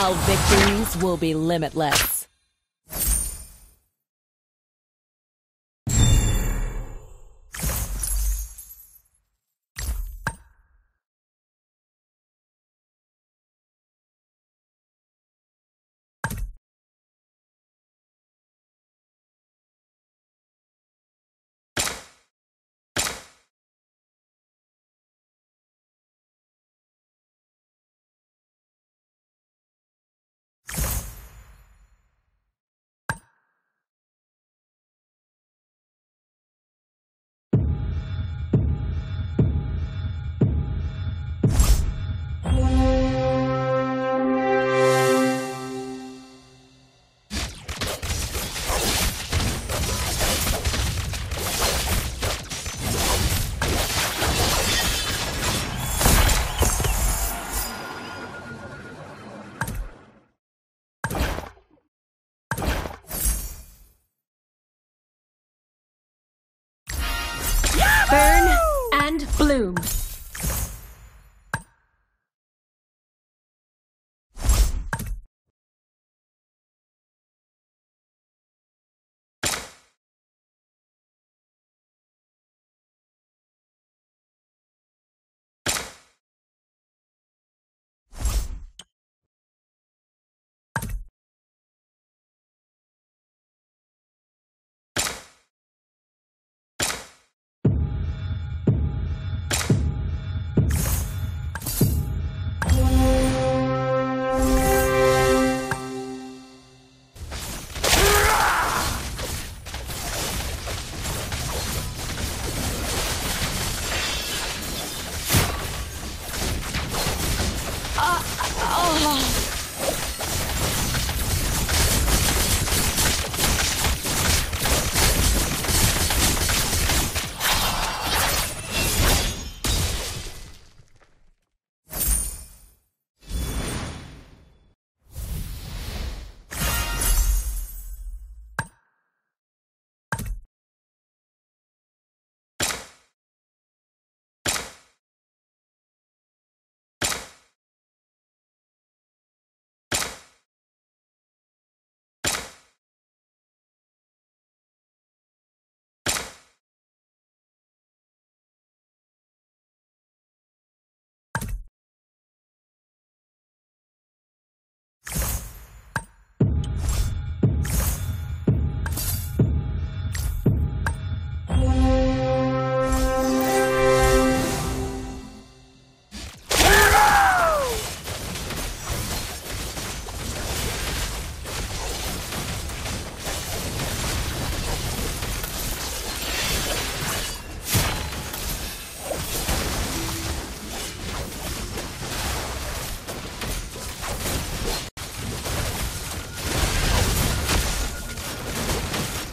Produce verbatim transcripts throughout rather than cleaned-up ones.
Our victories will be limitless. Burn and bloom.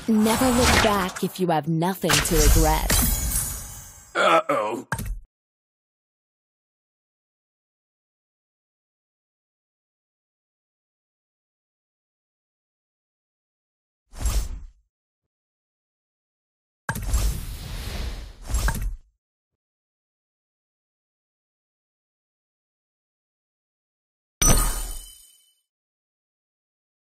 Never look back if you have nothing to regret. Uh-oh.